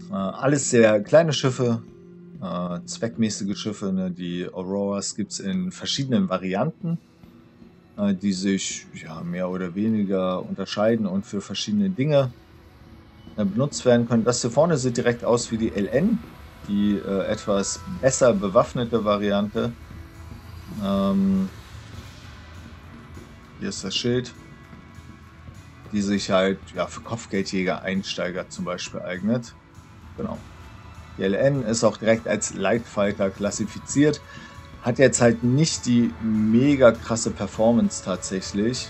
Alles sehr kleine Schiffe, zweckmäßige Schiffe. Ne? Die Auroras gibt es in verschiedenen Varianten, die sich ja, mehr oder weniger unterscheiden und für verschiedene Dinge benutzt werden können. Das hier vorne sieht direkt aus wie die LN, die etwas besser bewaffnete Variante. Hier ist das Schild, die sich halt ja, für Kopfgeldjäger, Einsteiger zum Beispiel eignet. Genau. Die LN ist auch direkt als Light Fighter klassifiziert. Hat jetzt halt nicht die mega krasse Performance tatsächlich.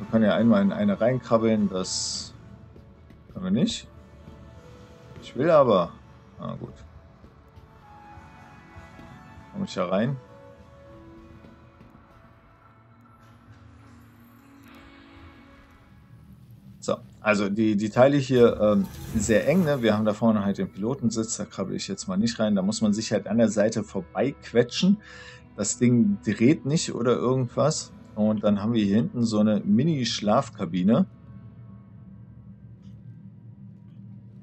Wir können ja einmal in eine reinkrabbeln, das können wir nicht. Ich will aber. Ah, gut. Komme ich da rein? So, also die Teile hier sehr eng, ne? Wir haben da vorne halt den Pilotensitz, da krabbel ich jetzt mal nicht rein. Da muss man sich halt an der Seite vorbeiquetschen. Das Ding dreht nicht oder irgendwas. Und dann haben wir hier hinten so eine Mini-Schlafkabine.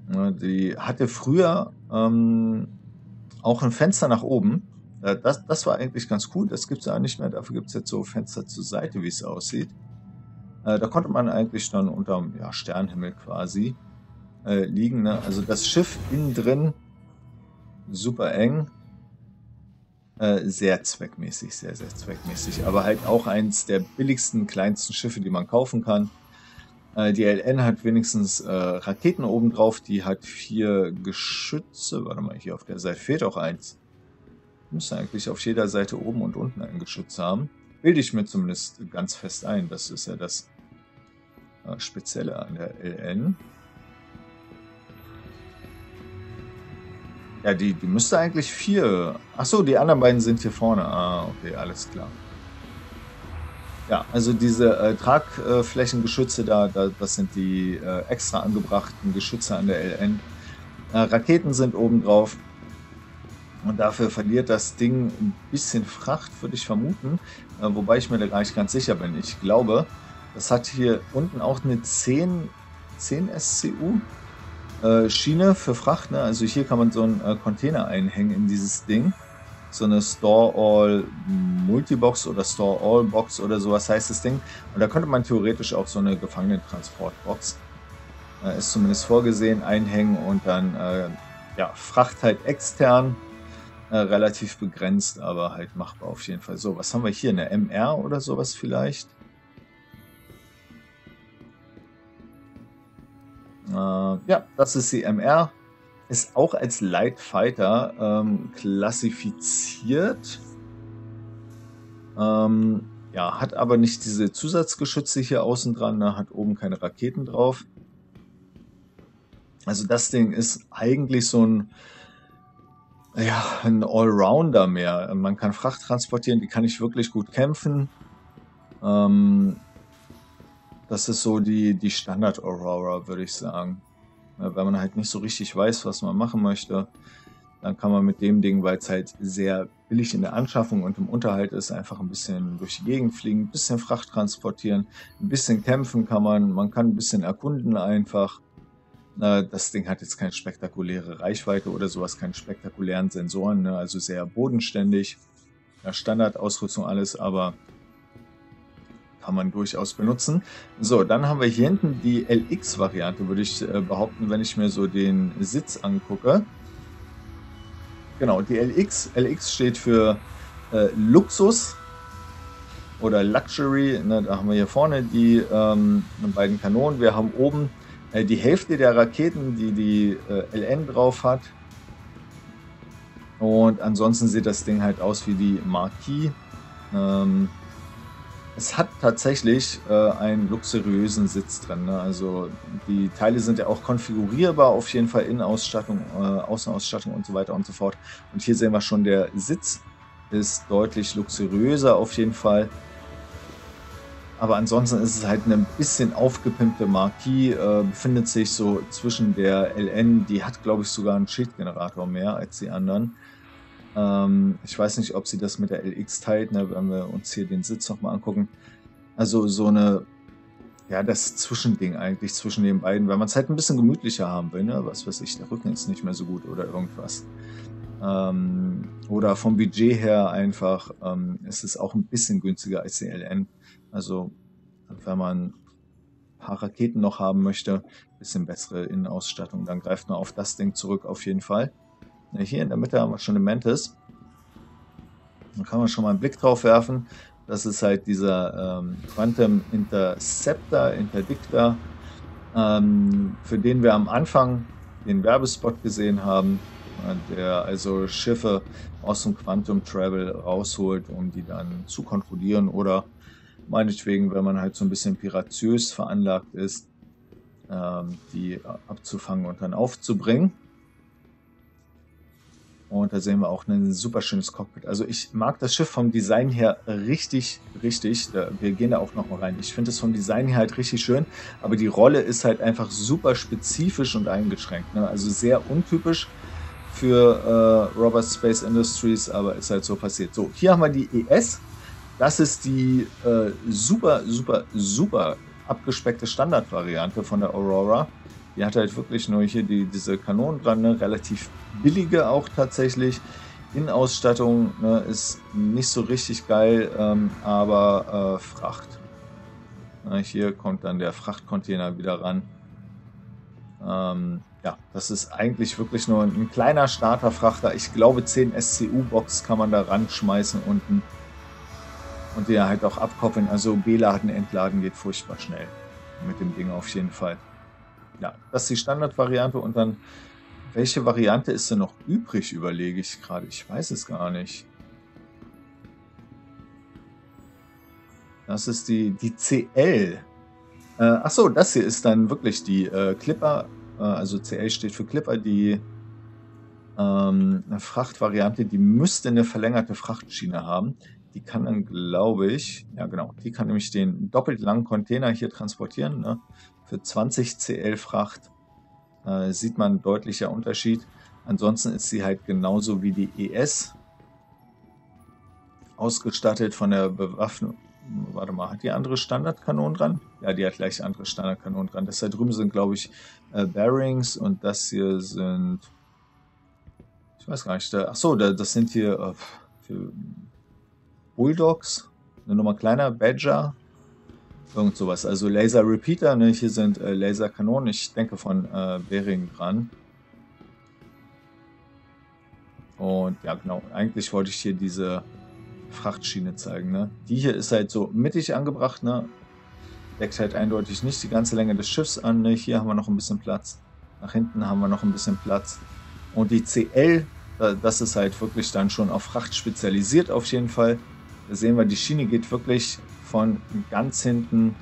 Die hatte früher auch ein Fenster nach oben. Das war eigentlich ganz cool, das gibt es ja nicht mehr. Dafür gibt es jetzt so Fenster zur Seite, wie es aussieht. Da konnte man eigentlich dann unterm ja, Sternenhimmel quasi liegen. Ne? Also das Schiff innen drin, super eng. Sehr zweckmäßig, sehr, sehr zweckmäßig. Aber halt auch eins der billigsten, kleinsten Schiffe, die man kaufen kann. Die LN hat wenigstens Raketen obendrauf. Die hat 4 Geschütze. Warte mal, hier auf der Seite fehlt auch eins. Müsste eigentlich auf jeder Seite oben und unten ein Geschütz haben. Bilde ich mir zumindest ganz fest ein. Das ist ja das Spezielle an der LN. Ja, die müsste eigentlich 4. Achso, die anderen beiden sind hier vorne. Ah, okay, alles klar. Ja, also diese Tragflächengeschütze da, das sind die extra angebrachten Geschütze an der LN. Raketen sind oben drauf. Und dafür verliert das Ding ein bisschen Fracht, würde ich vermuten. Wobei ich mir da gar nicht ganz sicher bin. Ich glaube, das hat hier unten auch eine 10 SCU Schiene für Fracht. Ne? Also hier kann man so einen Container einhängen in dieses Ding. So eine Store-All-Multibox oder Store-All-Box oder sowas heißt das Ding. Und da könnte man theoretisch auch so eine Gefangenentransportbox, ist zumindest vorgesehen, einhängen und dann ja, Fracht halt extern. Relativ begrenzt, aber halt machbar auf jeden Fall. So, was haben wir hier? Eine MR oder sowas vielleicht? Ja, das ist die MR. Ist auch als Light Fighter klassifiziert. Ja, hat aber nicht diese Zusatzgeschütze hier außen dran, ne? Hat oben keine Raketen drauf. Also das Ding ist eigentlich so ein ja, ein Allrounder mehr. Man kann Fracht transportieren, die kann ich wirklich gut kämpfen. Das ist so die Standard-Aurora, würde ich sagen. Ja, wenn man halt nicht so richtig weiß, was man machen möchte, dann kann man mit dem Ding, weil es halt sehr billig in der Anschaffung und im Unterhalt ist, einfach ein bisschen durch die Gegend fliegen, ein bisschen Fracht transportieren, ein bisschen kämpfen kann man. Man kann ein bisschen erkunden einfach. Das Ding hat jetzt keine spektakuläre Reichweite oder sowas, keine spektakulären Sensoren, ne? Also sehr bodenständig. Ja, Standardausrüstung alles, aber kann man durchaus benutzen. So, dann haben wir hier hinten die LX-Variante, würde ich behaupten, wenn ich mir so den Sitz angucke. Genau, die LX. LX steht für Luxus oder Luxury. Ne? Da haben wir hier vorne die beiden Kanonen. Wir haben oben die Hälfte der Raketen, die die LN drauf hat. Und ansonsten sieht das Ding halt aus wie die Marquis. Es hat tatsächlich einen luxuriösen Sitz drin. Ne? Also die Teile sind ja auch konfigurierbar, auf jeden Fall Innenausstattung, Außenausstattung und so weiter und so fort. Und hier sehen wir schon, der Sitz ist deutlich luxuriöser auf jeden Fall. Aber ansonsten ist es halt eine ein bisschen aufgepimpte Marquise, befindet sich so zwischen der LN, die hat glaube ich sogar einen Schildgenerator mehr als die anderen. Ich weiß nicht, ob sie das mit der LX teilt, ne, wenn wir uns hier den Sitz nochmal angucken. Also so eine, ja, das Zwischending eigentlich zwischen den beiden, weil man es halt ein bisschen gemütlicher haben will, ne? Was weiß ich, der Rücken ist nicht mehr so gut oder irgendwas. Oder vom Budget her einfach ist es auch ein bisschen günstiger als die LN. Also wenn man ein paar Raketen noch haben möchte, ein bisschen bessere Innenausstattung, dann greift man auf das Ding zurück auf jeden Fall. Hier in der Mitte haben wir schon eine Mantis. Da kann man schon mal einen Blick drauf werfen. Das ist halt dieser Quantum Interceptor, Interdictor, für den wir am Anfang den Werbespot gesehen haben, der also Schiffe aus dem Quantum Travel rausholt, um die dann zu kontrollieren oder meinetwegen, wenn man halt so ein bisschen piratiös veranlagt ist, die abzufangen und dann aufzubringen. Und da sehen wir auch ein super schönes Cockpit. Also ich mag das Schiff vom Design her richtig, richtig. Wir gehen da auch nochmal rein. Ich finde es vom Design her halt richtig schön, aber die Rolle ist halt einfach super spezifisch und eingeschränkt, ne? Also sehr untypisch für Roberts Space Industries, aber ist halt so passiert. So, hier haben wir die ES. Das ist die super, super, super abgespeckte Standardvariante von der Aurora. Die hat halt wirklich nur hier diese Kanonen dran, ne? Relativ billige auch tatsächlich. Innenausstattung, ne, ist nicht so richtig geil, aber Fracht. Na, hier kommt dann der Frachtcontainer wieder ran. Ja, das ist eigentlich wirklich nur ein kleiner Starterfrachter. Ich glaube 10 SCU-Box kann man da ranschmeißen unten. Und die halt auch abkoppeln. Also beladen, entladen geht furchtbar schnell. Mit dem Ding auf jeden Fall. Ja, das ist die Standardvariante und dann, welche Variante ist denn noch übrig, überlege ich gerade. Ich weiß es gar nicht. Das ist die CL. Achso, das hier ist dann wirklich die Clipper. Also CL steht für Clipper, die eine Frachtvariante, die müsste eine verlängerte Frachtschiene haben. Die kann dann, glaube ich, ja genau, die kann nämlich den doppelt langen Container hier transportieren, ne? Für 20 CL Fracht sieht man einen deutlichen Unterschied. Ansonsten ist sie halt genauso wie die ES ausgestattet von der Bewaffnung. Warte mal, hat die andere Standardkanonen dran? Ja, die hat gleich andere Standardkanonen dran. Das da drüben sind, glaube ich, Bearings und das hier sind... Ich weiß gar nicht. Achso, das sind hier für Bulldogs. Eine Nummer kleiner, Badger. Irgend sowas. Also Laser-Repeater, ne? Hier sind Laserkanonen, ich denke von Bering dran. Und ja genau, eigentlich wollte ich hier diese Frachtschiene zeigen, ne? Die hier ist halt so mittig angebracht, ne? Deckt halt eindeutig nicht die ganze Länge des Schiffs an, ne? Hier haben wir noch ein bisschen Platz. Nach hinten haben wir noch ein bisschen Platz. Und die CL, das ist halt wirklich dann schon auf Fracht spezialisiert auf jeden Fall. Da sehen wir, die Schiene geht wirklich von ganz hinten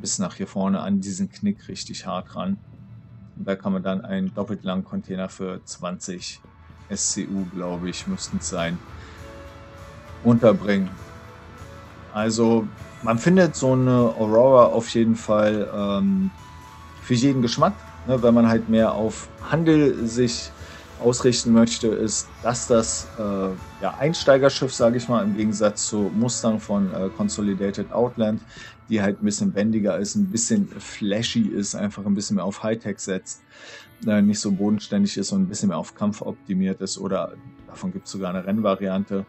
bis nach hier vorne an diesen Knick richtig hart ran. Und da kann man dann einen doppelt langen Container für 20 SCU, glaube ich, müssten es sein, unterbringen. Also man findet so eine Aurora auf jeden Fall für jeden Geschmack, ne? Wenn man halt mehr auf Handel sich ausrichten möchte, ist das ja, Einsteigerschiff, sage ich mal, im Gegensatz zu Mustang von Consolidated Outland, die halt ein bisschen wendiger ist, ein bisschen flashy ist, einfach ein bisschen mehr auf Hightech setzt, nicht so bodenständig ist und ein bisschen mehr auf Kampf optimiert ist, oder davon gibt es sogar eine Rennvariante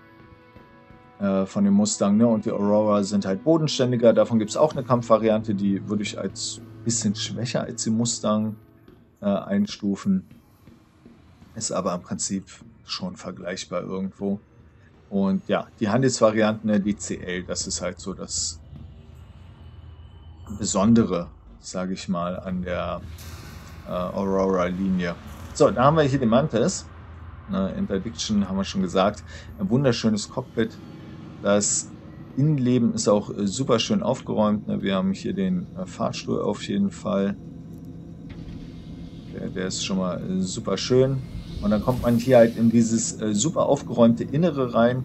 von dem Mustang, ne? Und die Aurora sind halt bodenständiger, davon gibt es auch eine Kampfvariante, die würde ich als ein bisschen schwächer als die Mustang einstufen. Ist aber im Prinzip schon vergleichbar irgendwo. Und ja, die Handelsvarianten, die CL, das ist halt so das Besondere, sage ich mal, an der Aurora-Linie. So, da haben wir hier die Mantis. Interdiction haben wir schon gesagt. Ein wunderschönes Cockpit. Das Innenleben ist auch super schön aufgeräumt. Ne? Wir haben hier den Fahrstuhl auf jeden Fall. Der ist schon mal super schön. Und dann kommt man hier halt in dieses super aufgeräumte Innere rein.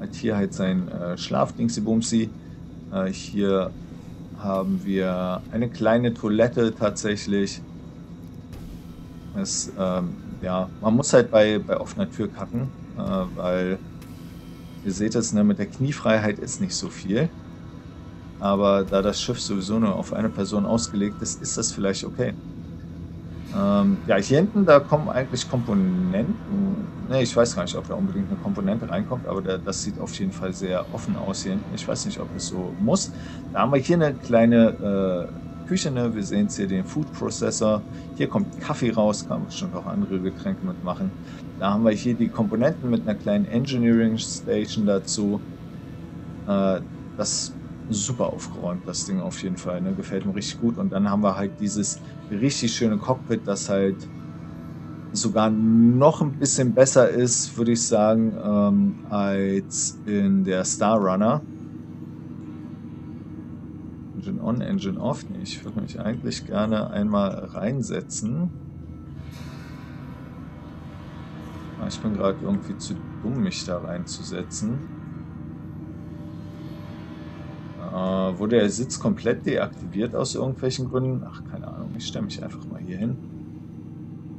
Hat hier halt sein Schlafdingsy-Bumsi. Hier haben wir eine kleine Toilette tatsächlich. Das, ja, man muss halt bei offener Tür kacken, weil ihr seht es, ne, mit der Kniefreiheit ist nicht so viel. Aber da das Schiff sowieso nur auf eine Person ausgelegt ist, ist das vielleicht okay. Ja, hier hinten, da kommen eigentlich Komponenten. Ne, ich weiß gar nicht, ob da unbedingt eine Komponente reinkommt, aber das sieht auf jeden Fall sehr offen aus hier hinten. Ich weiß nicht, ob es so muss. Da haben wir hier eine kleine Küche, ne? Wir sehen jetzt hier den Food Processor. Hier kommt Kaffee raus, kann man bestimmt auch andere Getränke mitmachen. Da haben wir hier die Komponenten mit einer kleinen Engineering Station dazu. Das super aufgeräumt, das Ding auf jeden Fall, ne? Gefällt mir richtig gut. Und dann haben wir halt dieses richtig schöne Cockpit, das halt sogar noch ein bisschen besser ist, würde ich sagen, als in der Star Runner. Engine on, Engine off. Nee, ich würde mich eigentlich gerne einmal reinsetzen. Ich bin gerade irgendwie zu dumm, mich da reinzusetzen. Wurde der Sitz komplett deaktiviert aus irgendwelchen Gründen? Ach, keine Ahnung, ich stelle mich einfach mal hier hin.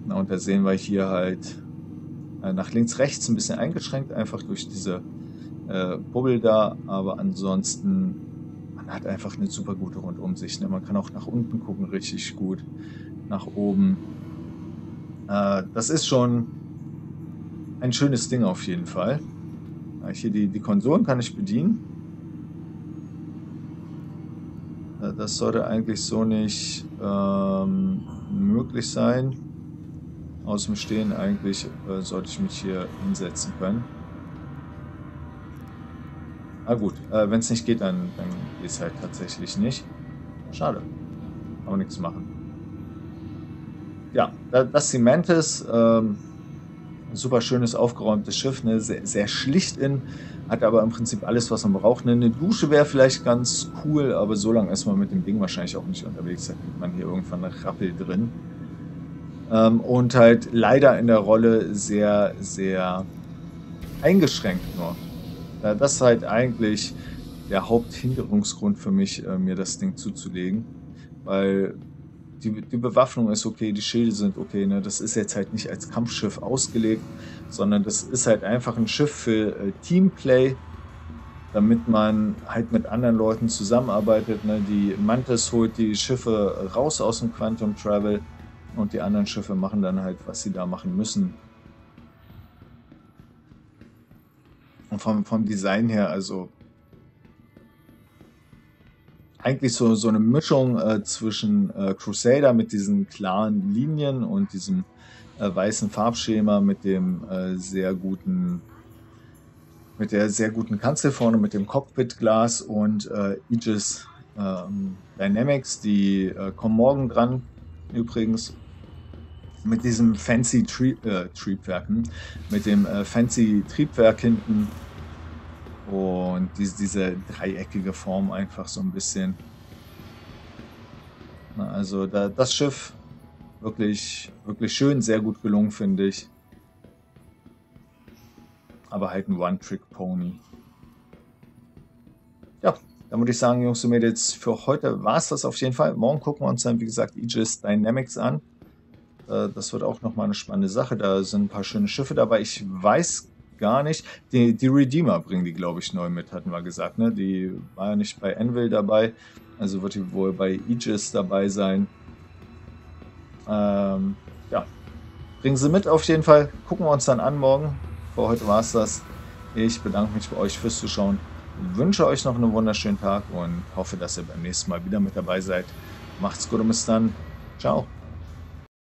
Na, und da sehen wir hier halt nach links, rechts ein bisschen eingeschränkt, einfach durch diese Bubble da. Aber ansonsten, man hat einfach eine super gute Rundumsicht. Ne? Man kann auch nach unten gucken, richtig gut, nach oben. Das ist schon ein schönes Ding auf jeden Fall. Na, hier die Konsolen kann ich bedienen. Das sollte eigentlich so nicht möglich sein. Aus dem Stehen eigentlich sollte ich mich hier hinsetzen können. Na gut, wenn es nicht geht, dann geht es halt tatsächlich nicht. Schade. Aber nichts machen. Ja, das ist die Mantis. Super schönes, aufgeräumtes Schiff, ne? Sehr, sehr schlicht in, hat aber im Prinzip alles, was man braucht. Ne? Eine Dusche wäre vielleicht ganz cool, aber so lange ist man mit dem Ding wahrscheinlich auch nicht unterwegs. Da kriegt man hier irgendwann eine Rappel drin. Und halt leider in der Rolle sehr, sehr eingeschränkt nur. Ja, das ist halt eigentlich der Haupthinderungsgrund für mich, mir das Ding zuzulegen, weil Die Bewaffnung ist okay, die Schilde sind okay, ne? Das ist jetzt halt nicht als Kampfschiff ausgelegt, sondern das ist halt einfach ein Schiff für Teamplay, damit man halt mit anderen Leuten zusammenarbeitet, ne? Die Mantis holt die Schiffe raus aus dem Quantum Travel und die anderen Schiffe machen dann halt, was sie da machen müssen. Und vom Design her, also eigentlich so eine Mischung zwischen Crusader mit diesen klaren Linien und diesem weißen Farbschema mit dem sehr guten Kanzel vorne mit dem Cockpitglas und Aegis Dynamics, die kommen morgen dran übrigens, mit diesem fancy Triebwerk hinten. Und diese dreieckige Form einfach so ein bisschen. Also das Schiff wirklich, wirklich schön, sehr gut gelungen, finde ich. Aber halt ein One-Trick-Pony. Ja, dann würde ich sagen, Jungs und Mädels, für heute war es das auf jeden Fall. Morgen gucken wir uns dann, wie gesagt, Aegis Dynamics an. Das wird auch nochmal eine spannende Sache. Da sind ein paar schöne Schiffe dabei. Ich weiß gar nicht. Die Redeemer bringen die, glaube ich, neu mit, hatten wir gesagt. Ne? Die war ja nicht bei Anvil dabei, also wird die wohl bei Aegis dabei sein. Ja, bringen sie mit auf jeden Fall. Gucken wir uns dann an morgen. Für heute war es das. Ich bedanke mich bei euch fürs Zuschauen. Wünsche euch noch einen wunderschönen Tag und hoffe, dass ihr beim nächsten Mal wieder mit dabei seid. Macht's gut und bis dann. Ciao.